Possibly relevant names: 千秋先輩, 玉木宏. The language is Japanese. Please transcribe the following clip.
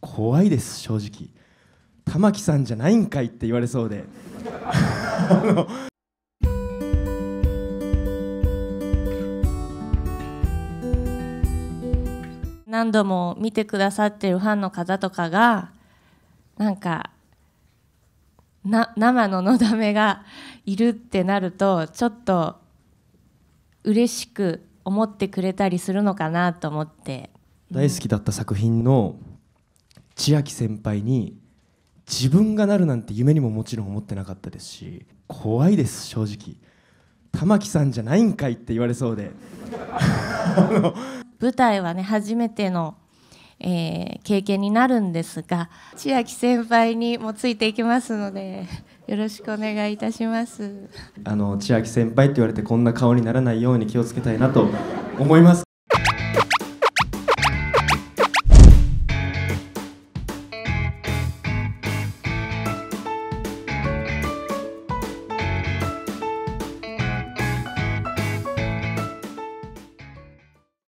怖いです正直。玉木さんじゃないんかいって言われそうで何度も見てくださってるファンの方とかがなんか生ののだめがいるってなるとちょっと嬉しく思ってくれたりするのかなと思って。大好きだった作品の千秋先輩に自分がなるなんて夢にももちろん思ってなかったですし、怖いです正直。玉木さんじゃないんかいって言われそうで舞台はね初めての、経験になるんですが、千秋先輩にもついていきますのでよろしくお願いいたします。千秋先輩って言われてこんな顔にならないように気をつけたいなと思います。